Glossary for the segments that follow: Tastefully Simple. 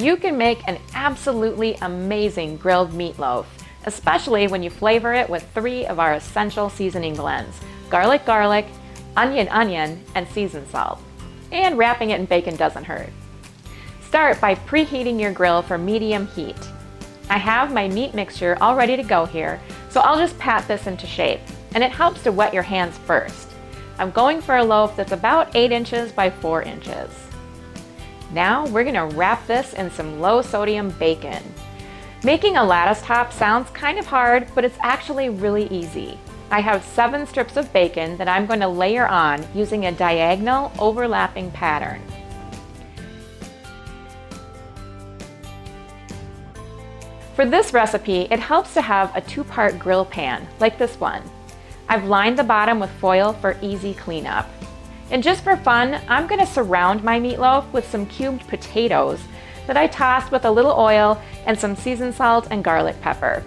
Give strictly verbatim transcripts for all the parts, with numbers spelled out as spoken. you can make an absolutely amazing grilled meatloaf, especially when you flavor it with three of our essential seasoning blends: garlic, garlic, onion, onion, and seasoned salt. And wrapping it in bacon doesn't hurt. Start by preheating your grill for medium heat. I have my meat mixture all ready to go here, so I'll just pat this into shape, and it helps to wet your hands first. I'm going for a loaf that's about eight inches by four inches. Now we're going to wrap this in some low-sodium bacon. Making a lattice top sounds kind of hard, but it's actually really easy. I have seven strips of bacon that I'm going to layer on using a diagonal overlapping pattern. For this recipe, it helps to have a two-part grill pan, like this one. I've lined the bottom with foil for easy cleanup. And just for fun, I'm going to surround my meatloaf with some cubed potatoes that I tossed with a little oil and some seasoned salt and garlic pepper.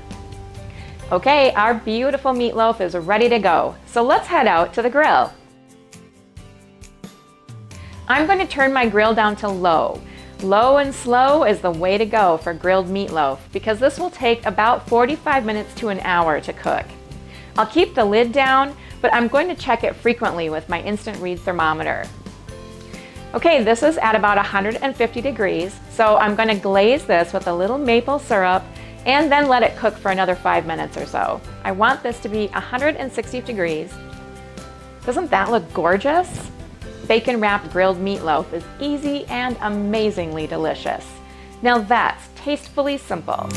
Okay, our beautiful meatloaf is ready to go, so let's head out to the grill. I'm going to turn my grill down to low. Low and slow is the way to go for grilled meatloaf because this will take about forty-five minutes to an hour to cook. I'll keep the lid down, but I'm going to check it frequently with my instant read thermometer. Okay, this is at about one hundred fifty degrees, so I'm going to glaze this with a little maple syrup and then let it cook for another five minutes or so. I want this to be one hundred sixty degrees. Doesn't that look gorgeous? Bacon-wrapped grilled meatloaf is easy and amazingly delicious. Now that's tastefully simple.